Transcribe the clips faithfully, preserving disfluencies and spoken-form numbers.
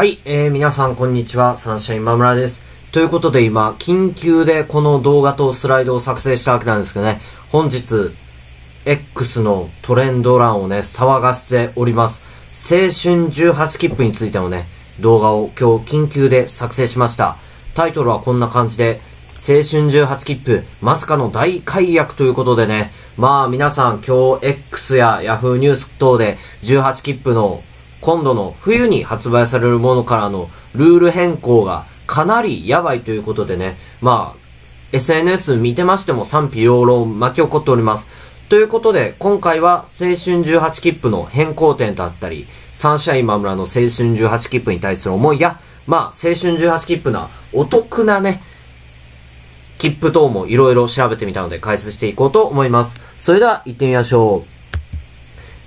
はい、えー、皆さんこんにちは、サンシャイン今村です。ということで今、緊急でこの動画とスライドを作成したわけなんですけどね、本日、X のトレンド欄をね、騒がせております。青春じゅうはち切符についてのね、動画を今日緊急で作成しました。タイトルはこんな感じで、青春じゅうはち切符、まさかの大解約ということでね、まあ皆さん今日 X や Yahoo ニュース等でじゅうはち切符の今度の冬に発売されるものからのルール変更がかなりやばいということでね、まあ エスエヌエス 見てましても賛否両論巻き起こっております。ということで今回は青春じゅうはち切符の変更点だったり、サンシャイン今村の青春じゅうはち切符に対する思いや、まあ青春じゅうはち切符なお得なね、切符等もいろいろ調べてみたので解説していこうと思います。それでは行ってみましょう。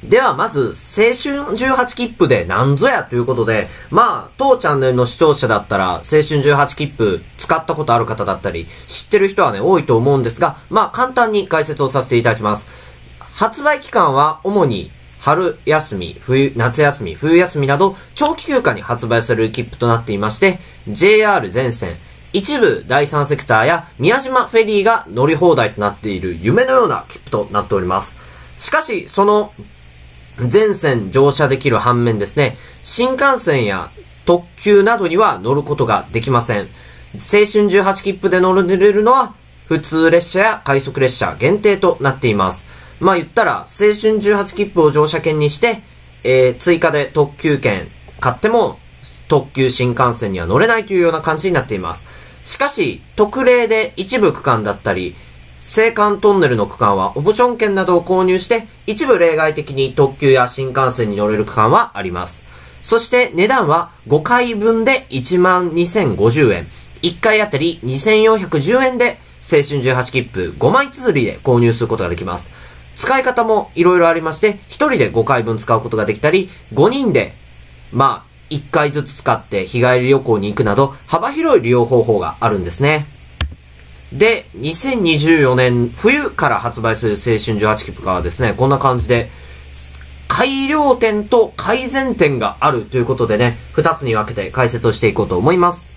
ではまず、青春じゅうはち切符でなんぞやということで、まあ、当チャンネルの視聴者だったら、青春じゅうはち切符使ったことある方だったり、知ってる人はね、多いと思うんですが、まあ、簡単に解説をさせていただきます。発売期間は主に、春休み、冬、夏休み、冬休みなど、長期休暇に発売される切符となっていまして、ジェイアール 全線、一部第三セクターや宮島フェリーが乗り放題となっている夢のような切符となっております。しかし、その全線乗車できる反面ですね、新幹線や特急などには乗ることができません。青春じゅうはち切符で乗れるのは普通列車や快速列車限定となっています。まあ言ったら、青春じゅうはち切符を乗車券にして、えー、追加で特急券買っても特急新幹線には乗れないというような感じになっています。しかし、特例で一部区間だったり、青函トンネルの区間はオプション券などを購入して、一部例外的に特急や新幹線に乗れる区間はあります。そして値段はごかいぶんでいちまんにせんごじゅうえん、いっかいあたりにせんよんひゃくじゅうえんで青春じゅうはち切符ごまい綴りで購入することができます。使い方もいろいろありまして、ひとりでごかいぶん使うことができたり、ごにんで、まあ、いっかいずつ使って日帰り旅行に行くなど幅広い利用方法があるんですね。で、にせんにじゅうよねん冬から発売する青春じゅうはち切符がですね、こんな感じで改良点と改善点があるということでね、ふたつに分けて解説をしていこうと思います。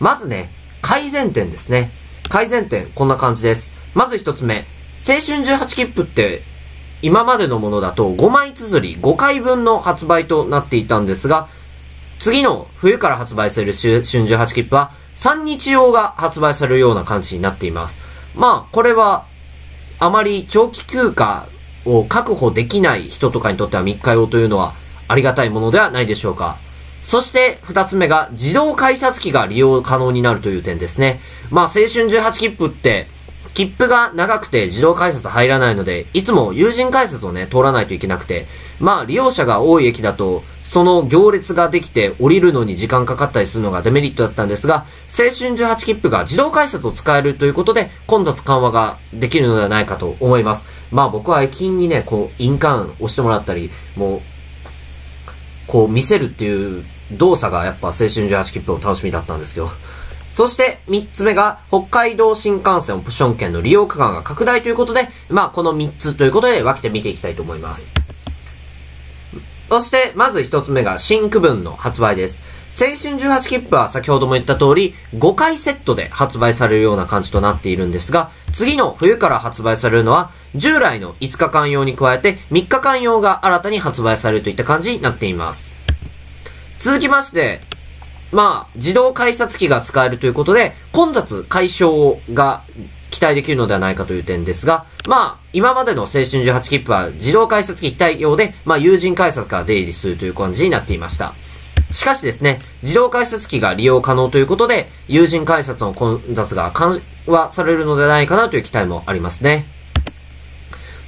まずね、改善点ですね。改善点、こんな感じです。まずひとつめ、青春じゅうはち切符って今までのものだとごまい綴りごかいぶんの発売となっていたんですが、次の冬から発売される春じゅうはち切符はみっか用が発売されるような感じになっています。まあこれはあまり長期休暇を確保できない人とかにとってはみっか用というのはありがたいものではないでしょうか。そしてふたつめが自動改札機が利用可能になるという点ですね。まあ青春じゅうはち切符って切符が長くて自動改札入らないので、いつも有人改札をね、通らないといけなくて、まあ利用者が多い駅だと、その行列ができて降りるのに時間かかったりするのがデメリットだったんですが、青春じゅうはち切符が自動改札を使えるということで、混雑緩和ができるのではないかと思います。まあ僕は駅員にね、こう、印鑑押してもらったり、もう、こう見せるっていう動作がやっぱ青春じゅうはち切符の楽しみだったんですけど、そしてみっつめが北海道新幹線オプション券の利用区間が拡大ということで、まあこのみっつということで分けて見ていきたいと思います。そしてまずひとつめが新区分の発売です。青春じゅうはち切符は先ほども言った通りごかいセットで発売されるような感じとなっているんですが、次の冬から発売されるのは従来のいつかかん用に加えてみっかかん用が新たに発売されるといった感じになっています。続きまして、まあ、自動改札機が使えるということで、混雑解消が期待できるのではないかという点ですが、まあ、今までの青春じゅうはち切符は自動改札機非対応で、まあ、有人改札から出入りするという感じになっていました。しかしですね、自動改札機が利用可能ということで、有人改札の混雑が緩和されるのではないかなという期待もありますね。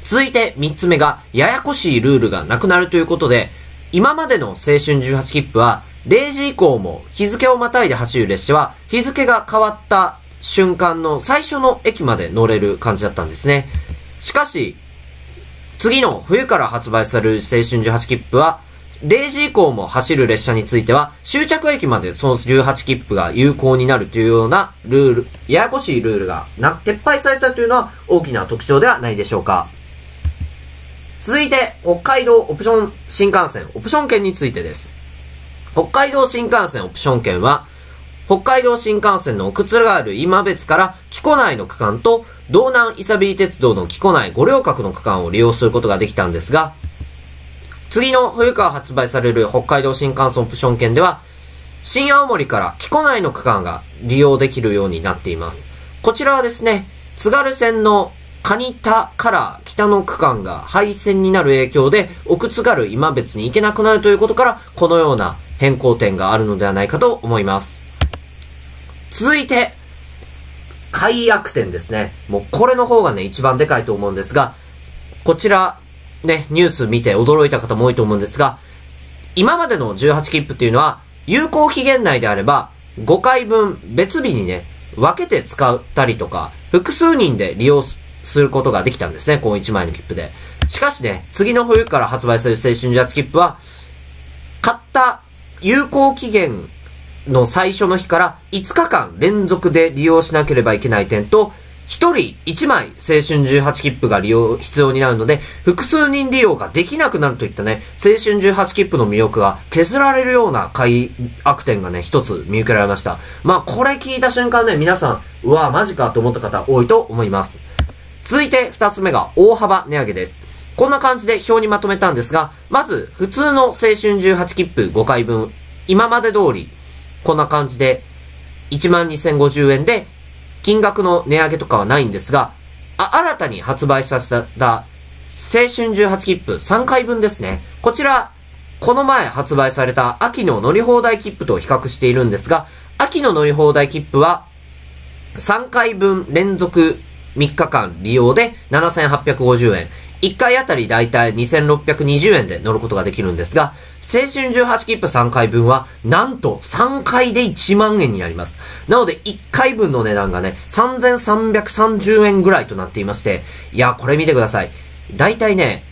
続いてみっつめが、ややこしいルールがなくなるということで、今までの青春じゅうはち切符は、れいじ以降も日付をまたいで走る列車は日付が変わった瞬間の最初の駅まで乗れる感じだったんですね。しかし、次の冬から発売される青春じゅうはち切符はれいじ以降も走る列車については終着駅までそのじゅうはち切符が有効になるというようなルール、ややこしいルールがな撤廃されたというのは大きな特徴ではないでしょうか。続いて北海道オプション新幹線オプション券についてです。北海道新幹線オプション券は、北海道新幹線の奥津軽今別から木古内の区間と、道南いさび鉄道の木古内五稜郭の区間を利用することができたんですが、次の冬から発売される北海道新幹線オプション券では、新青森から木古内の区間が利用できるようになっています。こちらはですね、津軽線の蟹田から北の区間が廃線になる影響で、奥津軽今別に行けなくなるということから、このような変更点があるのではないかと思います。続いて、改悪点ですね。もうこれの方がね、一番でかいと思うんですが、こちら、ね、ニュース見て驚いた方も多いと思うんですが、今までのじゅうはち切符っていうのは、有効期限内であれば、ごかいぶん別日にね、分けて使ったりとか、複数人で利用することができたんですね、このいちまいの切符で。しかしね、次の冬から発売する青春じゅうはち切符は、買った有効期限の最初の日からいつかかん連続で利用しなければいけない点と、ひとりいちまい青春じゅうはち切符が利用、必要になるので、複数人利用ができなくなるといったね、青春じゅうはち切符の魅力が削られるような改悪点がね、一つ見受けられました。まあ、これ聞いた瞬間ね、皆さん、うわぁ、マジかと思った方多いと思います。続いて二つ目が大幅値上げです。こんな感じで表にまとめたんですが、まず、普通の青春じゅうはち切符ごかいぶん、今まで通り、こんな感じで、いちまんにせんごじゅうえんで、金額の値上げとかはないんですが、あ、新たに発売させた青春じゅうはち切符さんかいぶんですね。こちら、この前発売された秋の乗り放題切符と比較しているんですが、秋の乗り放題切符はさんかいぶん連続みっかかん利用でななせんはっぴゃくごじゅうえん。いっかいあたりだいたいにせんろっぴゃくにじゅうえんで乗ることができるんですが、青春じゅうはち切符さんかいぶんは、なんとさんかいでいちまんえんになります。なのでいっかいぶんの値段がね、さんぜんさんびゃくさんじゅうえんぐらいとなっていまして、いや、これ見てください。だいたいね、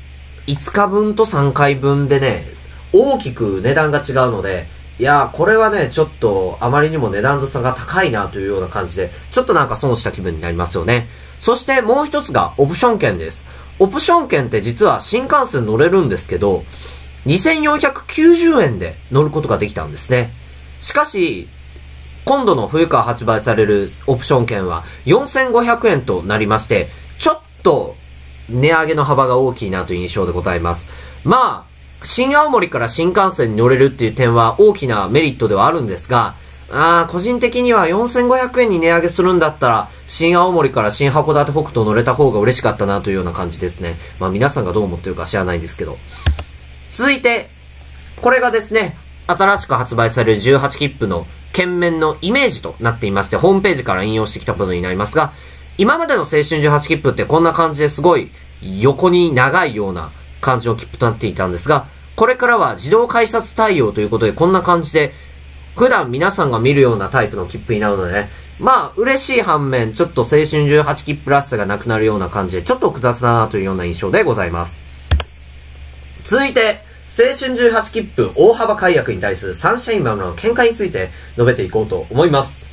いつかぶんとさんかいぶんでね、大きく値段が違うので、いやー、これはね、ちょっとあまりにも値段の差が高いなというような感じで、ちょっとなんか損した気分になりますよね。そしてもう一つがオプション券です。オプション券って実は新幹線乗れるんですけど、にせんよんひゃくきゅうじゅうえんで乗ることができたんですね。しかし、今度の冬から発売されるオプション券はよんせんごひゃくえんとなりまして、ちょっと値上げの幅が大きいなという印象でございます。まあ、新青森から新幹線に乗れるっていう点は大きなメリットではあるんですが、あー、個人的にはよんせんごひゃくえんに値上げするんだったら、新青森から新函館北斗乗れた方が嬉しかったなというような感じですね。まあ皆さんがどう思ってるか知らないんですけど。続いて、これがですね、新しく発売されるじゅうはち切符の券面のイメージとなっていまして、ホームページから引用してきたものになりますが、今までの青春じゅうはち切符ってこんな感じですごい横に長いような感じの切符となっていたんですが、これからは自動改札対応ということでこんな感じで、普段皆さんが見るようなタイプの切符になるのでね、まあ嬉しい反面、ちょっと青春じゅうはち切符らしさがなくなるような感じで、ちょっと複雑だなというような印象でございます。続いて、青春じゅうはち切符大幅改悪に対するサンシャインマムの見解について述べていこうと思います。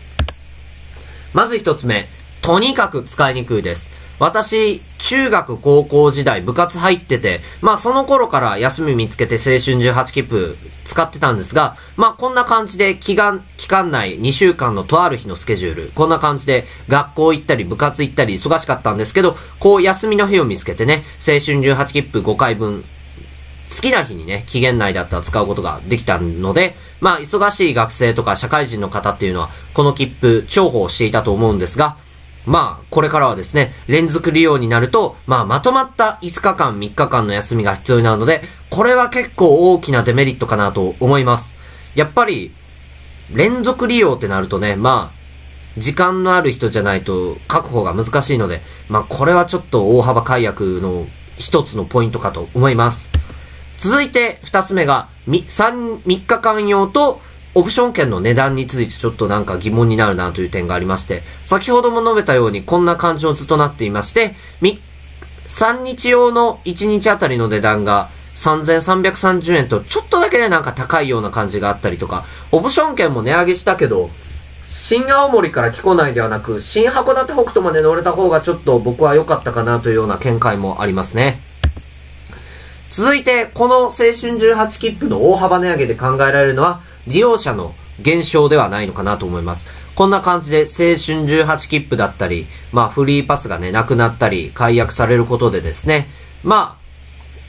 まず一つ目、とにかく使いにくいです。私、中学高校時代部活入ってて、まあその頃から休み見つけて青春じゅうはち切符使ってたんですが、まあこんな感じで期間、期間内にしゅうかんのとある日のスケジュール、こんな感じで学校行ったり部活行ったり忙しかったんですけど、こう休みの日を見つけてね、青春じゅうはち切符ごかいぶん、好きな日にね、期限内だったら使うことができたので、まあ忙しい学生とか社会人の方っていうのはこの切符重宝していたと思うんですが、まあ、これからはですね、連続利用になると、まあ、まとまったいつかかん、みっかかんの休みが必要になるので、これは結構大きなデメリットかなと思います。やっぱり、連続利用ってなるとね、まあ、時間のある人じゃないと確保が難しいので、まあ、これはちょっと大幅改悪の一つのポイントかと思います。続いて、二つ目が、3、3日間用と、オプション券の値段についてちょっとなんか疑問になるなという点がありまして、先ほども述べたようにこんな感じの図となっていまして、みっか、みっか用のいちにちあたりの値段がさんぜんさんびゃくさんじゅうえんとちょっとだけでなんか高いような感じがあったりとか、オプション券も値上げしたけど、新青森から木古内ではなく、新函館北斗まで乗れた方がちょっと僕は良かったかなというような見解もありますね。続いて、この青春じゅうはち切符の大幅値上げで考えられるのは、利用者の減少ではないのかなと思います。こんな感じで青春じゅうはち切符だったり、まあフリーパスがね、なくなったり、解約されることでですね、まあ、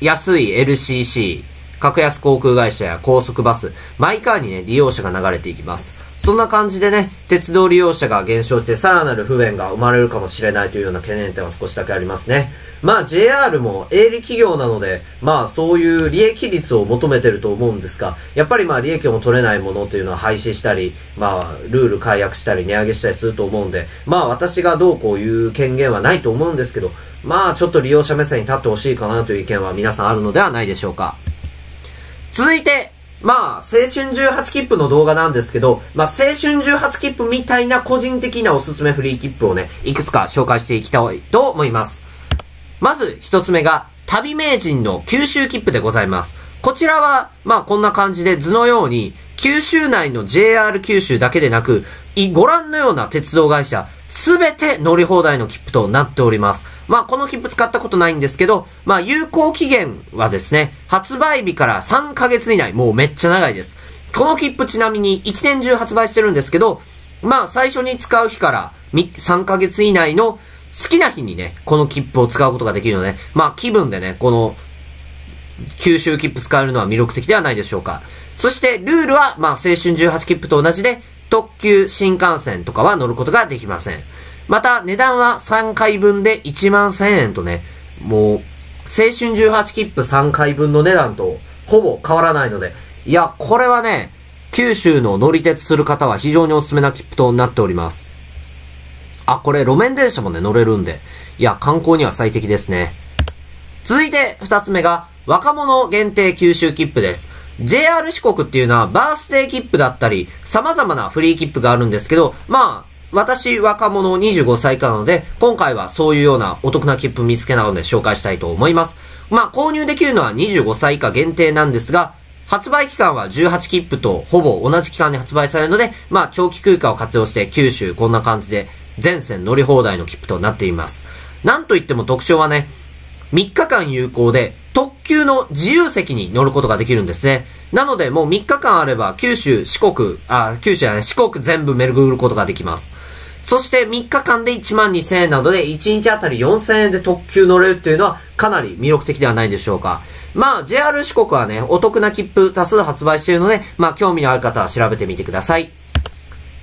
安い エルシーシー、格安航空会社や高速バス、マイカーにね、利用者が流れていきます。そんな感じでね、鉄道利用者が減少してさらなる不便が生まれるかもしれないというような懸念点は少しだけありますね。まあ ジェイアール も営利企業なので、まあそういう利益率を求めてると思うんですが、やっぱりまあ利益も取れないものというのは廃止したり、まあルール解約したり値上げしたりすると思うんで、まあ私がどうこういう権限はないと思うんですけど、まあちょっと利用者目線に立ってほしいかなという意見は皆さんあるのではないでしょうか。続いて、まあ、青春じゅうはち切符の動画なんですけど、まあ、青春じゅうはち切符みたいな個人的なおすすめフリー切符をね、いくつか紹介していきたいと思います。まず、一つ目が、旅名人の九州切符でございます。こちらは、まあ、こんな感じで図のように、九州内の ジェイアール 九州だけでなく、ご覧のような鉄道会社、すべて乗り放題の切符となっております。まあ、この切符使ったことないんですけど、まあ、有効期限はですね、発売日からさんかげつ以内、もうめっちゃ長いです。この切符ちなみにいちねん中発売してるんですけど、まあ、最初に使う日からさんかげつ以内の好きな日にね、この切符を使うことができるので、まあ、気分でね、この九州切符使えるのは魅力的ではないでしょうか。そして、ルールは、まあ、青春じゅうはち切符と同じで、特急、新幹線とかは乗ることができません。また、値段はさんかいぶんでいちまんせんえんとね、もう、青春じゅうはち切符さんかいぶんの値段とほぼ変わらないので、いや、これはね、九州の乗り鉄する方は非常におすすめな切符となっております。あ、これ路面電車もね、乗れるんで、いや、観光には最適ですね。続いて、二つ目が、若者限定九州切符です。ジェイアール 四国っていうのはバースデー切符だったり、様々なフリー切符があるんですけど、まあ、私、若者にじゅうごさい以下なので、今回はそういうようなお得な切符見つけたので紹介したいと思います。まあ、購入できるのはにじゅうごさい以下限定なんですが、発売期間はじゅうはち切符とほぼ同じ期間に発売されるので、まあ、長期休暇を活用して九州こんな感じで全線乗り放題の切符となっています。なんといっても特徴はね、みっかかん有効で、特急の自由席に乗ることができるんですね。なので、もうみっかかんあれば、九州、四国、あ、九州じゃない、四国全部巡ることができます。そしてみっかかんでいちまんにせんえんなどで、いちにちあたりよんせんえんで特急乗れるっていうのは、かなり魅力的ではないでしょうか。まあ、ジェイアール 四国はね、お得な切符多数発売しているので、まあ、興味のある方は調べてみてください。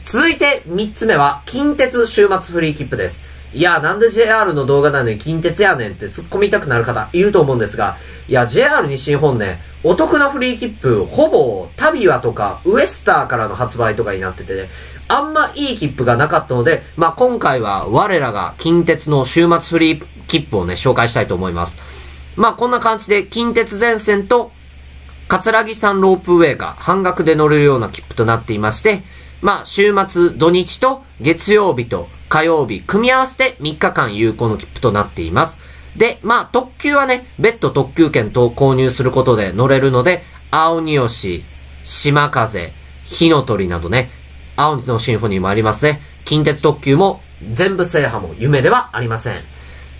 続いて、みっつめは、近鉄週末フリー切符です。いや、なんで ジェイアール の動画なのに近鉄やねんって突っ込みたくなる方いると思うんですが、いや、ジェイアール 西日本ね、お得なフリー切符、ほぼ、タビワとか、ウエスターからの発売とかになっててね、あんまいい切符がなかったので、まあ、今回は我らが近鉄の週末フリー切符をね、紹介したいと思います。まあ、こんな感じで、近鉄全線と、葛城山ロープウェイが半額で乗れるような切符となっていまして、まあ、週末、土日と、月曜日と、火曜日、組み合わせてみっかかん有効の切符となっています。で、まあ、特急はね、別途特急券と購入することで乗れるので、青鬼吉、島風、火の鳥などね、青鬼のシンフォニーもありますね。近鉄特急も全部制覇も夢ではありません。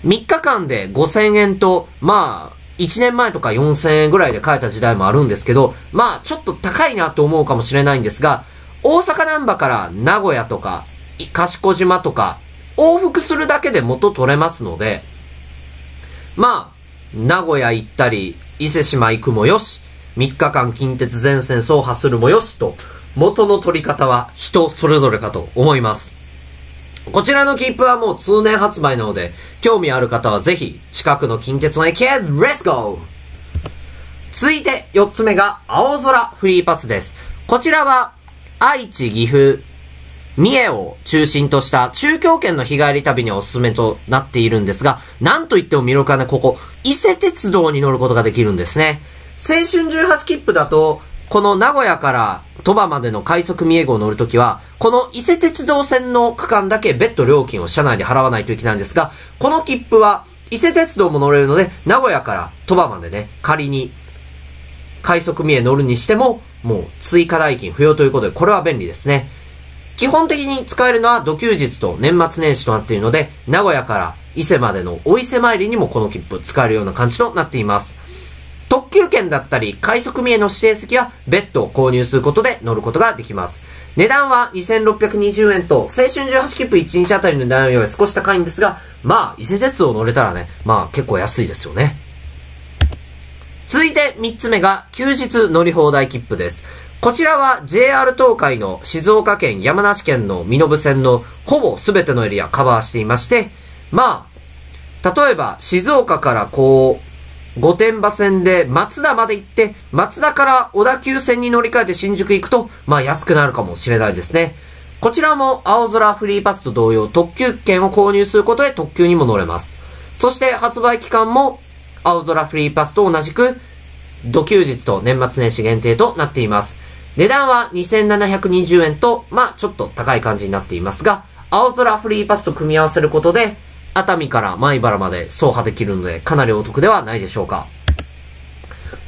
みっかかんでごせんえんと、まあ、いちねんまえとかよんせんえんぐらいで買えた時代もあるんですけど、まあ、ちょっと高いなと思うかもしれないんですが、大阪難波から名古屋とか、賢島とか、往復するだけで元取れますので、まあ、名古屋行ったり、伊勢志摩行くもよし、みっかかん近鉄全線走破するもよしと、元の取り方は人それぞれかと思います。こちらの切符はもう通年発売なので、興味ある方はぜひ、近くの近鉄の駅へ、レッツゴー！続いて、よっつめが、青空フリーパスです。こちらは、愛知、岐阜、三重を中心とした中京圏の日帰り旅におすすめとなっているんですが、なんといっても魅力はね、ここ、伊勢鉄道に乗ることができるんですね。青春じゅうはち切符だと、この名古屋から鳥羽までの快速三重号を乗るときは、この伊勢鉄道線の区間だけ別途料金を車内で払わないといけないんですが、この切符は伊勢鉄道も乗れるので、名古屋から鳥羽までね、仮に快速三重乗るにしても、もう追加代金不要ということで、これは便利ですね。基本的に使えるのは土休日と年末年始となっているので、名古屋から伊勢までのお伊勢参りにもこの切符使えるような感じとなっています。特急券だったり快速みへの指定席は別途購入することで乗ることができます。値段はにせんろっぴゃくにじゅうえんと、青春じゅうはち切符いちにちあたりの値段より少し高いんですが、まあ、伊勢鉄道乗れたらね、まあ結構安いですよね。続いてみっつめが休日乗り放題切符です。こちらは ジェイアール 東海の静岡県、山梨県の身延線のほぼ全てのエリアカバーしていまして、まあ、例えば静岡からこう、御殿場線で松田まで行って、松田から小田急線に乗り換えて新宿行くと、まあ安くなるかもしれないですね。こちらも青空フリーパスと同様、特急券を購入することで特急にも乗れます。そして発売期間も青空フリーパスと同じく、土休日と年末年始限定となっています。値段はにせんななひゃくにじゅうえんと、まあちょっと高い感じになっていますが、青空フリーパスと組み合わせることで、熱海から米原まで走破できるので、かなりお得ではないでしょうか。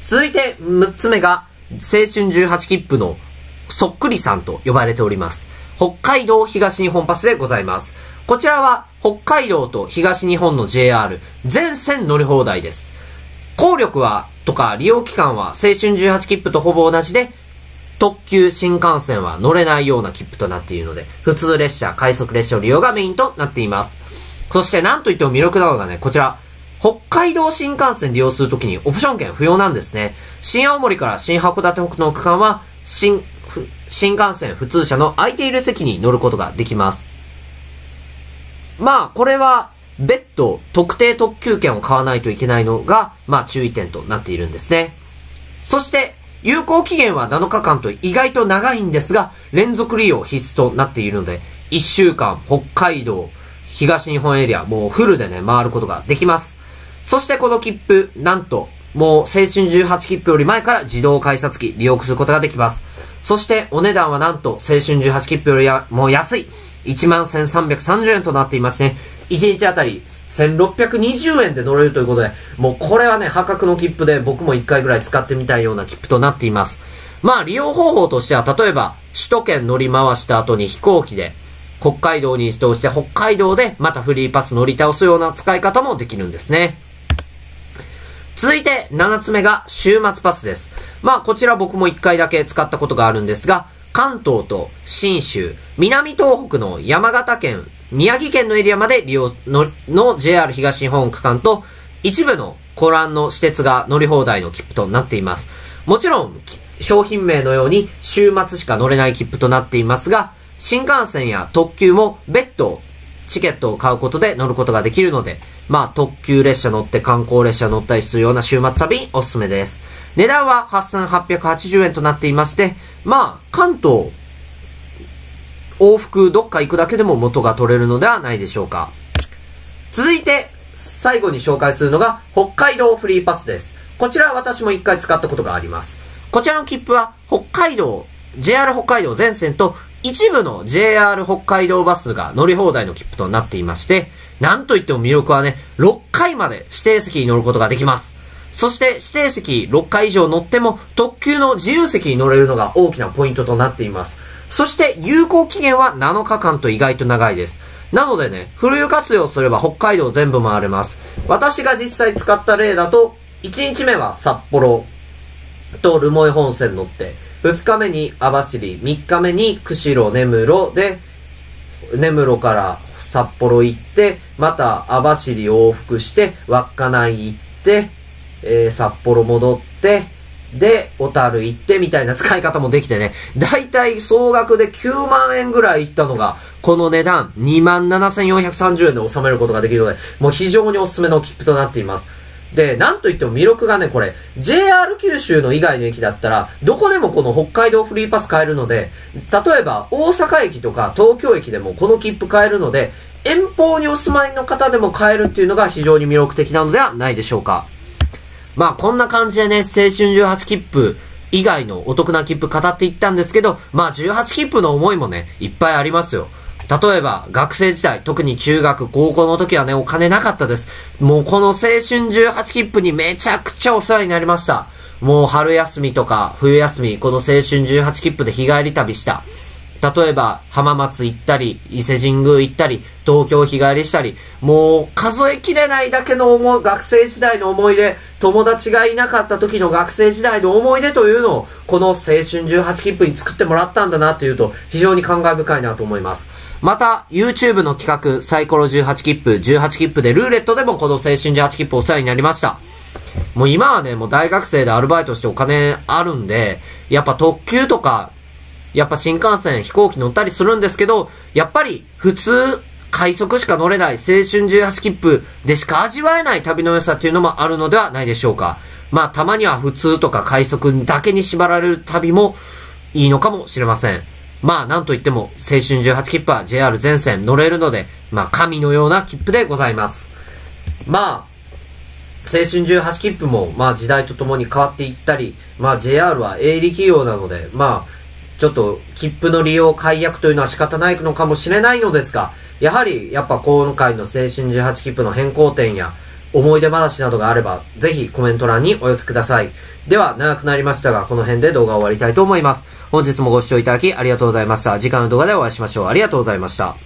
続いてむっつめが、青春じゅうはち切符のそっくりさんと呼ばれております。北海道東日本パスでございます。こちらは北海道と東日本の ジェイアール、全線乗り放題です。効力は、とか利用期間は青春じゅうはち切符とほぼ同じで、特急新幹線は乗れないような切符となっているので、普通列車、快速列車の利用がメインとなっています。そして何といっても魅力なのがね、こちら、北海道新幹線利用するときにオプション券不要なんですね。新青森から新函館北の区間は新、新幹線普通車の空いている席に乗ることができます。まあ、これは別途特定特急券を買わないといけないのが、まあ注意点となっているんですね。そして、有効期限はなのかかんと意外と長いんですが、連続利用必須となっているので、いっしゅうかん北海道、東日本エリア、もうフルでね、回ることができます。そしてこの切符、なんと、もう青春じゅうはち切符より前から自動改札機利用することができます。そしてお値段はなんと、青春じゅうはち切符よりやもう安い、いちまんせんさんびゃくさんじゅうえんとなっていまして、ね、いちにちあたりせんろっぴゃくにじゅうえんで乗れるということで、もうこれはね、破格の切符で僕もいっかいぐらい使ってみたいような切符となっています。まあ利用方法としては、例えば首都圏乗り回した後に飛行機で北海道に移動して、北海道でまたフリーパス乗り倒すような使い方もできるんですね。続いてななつめが週末パスです。まあこちら僕もいっかいだけ使ったことがあるんですが、関東と信州、南東北の山形県、宮城県のエリアまで利用 の, の ジェイアール 東日本区間と一部のご覧の私鉄が乗り放題の切符となっています。もちろん商品名のように週末しか乗れない切符となっていますが、新幹線や特急も別途チケットを買うことで乗ることができるので、まあ特急列車乗って観光列車乗ったりするような週末旅におすすめです。値段ははっせんはっぴゃくはちじゅうえんとなっていまして、まあ、関東、往復どっか行くだけでも元が取れるのではないでしょうか。続いて、最後に紹介するのが、北海道フリーパスです。こちらは私も一回使ったことがあります。こちらの切符は、北海道、ジェイアール 北海道全線と、一部の ジェイアール 北海道バスが乗り放題の切符となっていまして、なんといっても魅力はね、ろっかいまで指定席に乗ることができます。そして指定席ろっかい以上乗っても特急の自由席に乗れるのが大きなポイントとなっています。そして有効期限はなのかかんと意外と長いです。なのでね、フル活用すれば北海道全部回れます。私が実際使った例だと、いちにちめは札幌と留萌本線乗って、ふつかめに網走、みっかめに釧路、根室で、根室から札幌行って、また網走往復して、稚内行って、えー、札幌戻って、で、小樽行ってみたいな使い方もできてね、だいたい総額できゅうまんえんぐらいいったのが、この値段 にまんななせんよんひゃくさんじゅうえんで収めることができるので、もう非常におすすめの切符となっています。で、なんといっても魅力がね、これ、ジェイアール 九州の以外の駅だったら、どこでもこの北海道フリーパス買えるので、例えば大阪駅とか東京駅でもこの切符買えるので、遠方にお住まいの方でも買えるっていうのが非常に魅力的なのではないでしょうか。まあこんな感じでね、青春じゅうはち切符以外のお得な切符語っていったんですけど、まあじゅうはち切符の思いもね、いっぱいありますよ。例えば学生時代、特に中学、高校の時はね、お金なかったです。もうこの青春じゅうはち切符にめちゃくちゃお世話になりました。もう春休みとか冬休み、この青春じゅうはち切符で日帰り旅した。例えば浜松行ったり、伊勢神宮行ったり、東京日帰りしたり、もう数えきれないだけの思い、学生時代の思い出、友達がいなかった時の学生時代の思い出というのを、この青春じゅうはち切符に作ってもらったんだなというと、非常に感慨深いなと思います。また、YouTube の企画、サイコロじゅうはち切符、じゅうはち切符でルーレットでもこの青春じゅうはち切符お世話になりました。もう今はね、もう大学生でアルバイトしてお金あるんで、やっぱ特急とか、やっぱ新幹線、飛行機乗ったりするんですけど、やっぱり普通、快速しか乗れない青春じゅうはち切符でしか味わえない旅の良さっていうのもあるのではないでしょうか。まあたまには普通とか快速だけに縛られる旅もいいのかもしれません。まあなんといっても青春じゅうはち切符は ジェイアール 全線乗れるので、まあ神のような切符でございます。まあ、青春じゅうはち切符もまあ時代とともに変わっていったり、まあ ジェイアール は営利企業なので、まあ、ちょっと切符の利用解約というのは仕方ないのかもしれないのですが、やはりやっぱ今回の青春じゅうはち切符の変更点や思い出話などがあれば、ぜひコメント欄にお寄せください。では長くなりましたが、この辺で動画を終わりたいと思います。本日もご視聴いただきありがとうございました。次回の動画でお会いしましょう。ありがとうございました。